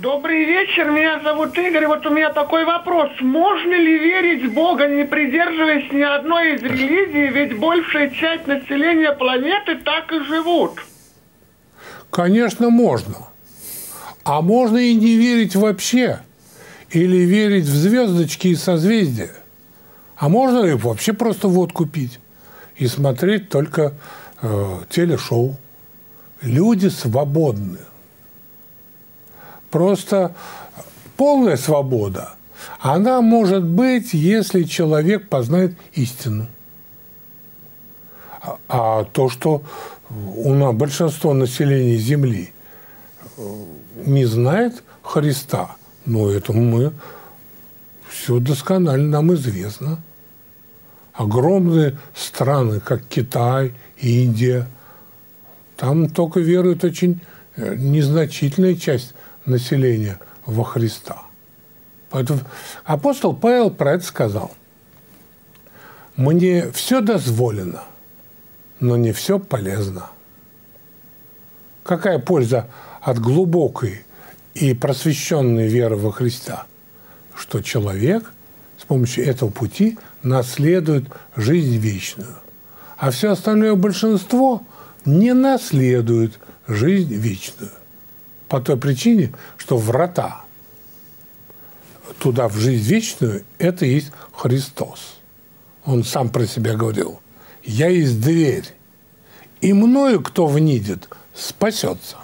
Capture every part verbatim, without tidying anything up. Добрый вечер, меня зовут Игорь. Вот у меня такой вопрос. Можно ли верить в Бога, не придерживаясь ни одной из религий, ведь большая часть населения планеты так и живут? Конечно, можно. А можно и не верить вообще. Или верить в звездочки и созвездия. А можно ли вообще просто водку пить и смотреть только э, телешоу? Люди свободны. Просто полная свобода, она может быть, если человек познает истину. А то, что у нас большинство населения Земли не знает Христа, ну, это мы, все досконально нам известно. Огромные страны, как Китай, Индия, там только верует очень незначительная часть населения во Христа. Поэтому апостол Павел про это сказал. «Мне все дозволено, но не все полезно». Какая польза от глубокой и просвещенной веры во Христа? Что человек с помощью этого пути наследует жизнь вечную, а все остальное большинство не наследует жизнь вечную. По той причине, что врата туда, в жизнь вечную, это и есть Христос. Он сам про себя говорил: «Я есть дверь, и мною кто внидит, спасется.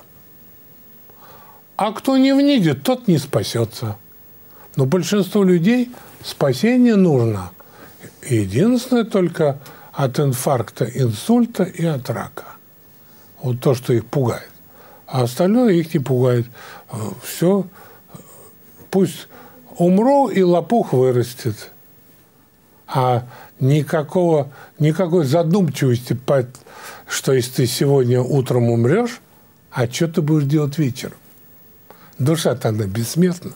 А кто не внидит, тот не спасется». Но большинству людей спасение нужно единственное только от инфаркта, инсульта и от рака. Вот то, что их пугает. А остальное их не пугает. Все. Пусть умру, и лопух вырастет. А никакого, никакой задумчивости, что если ты сегодня утром умрешь, а что ты будешь делать вечером? Душа тогда бессмертна.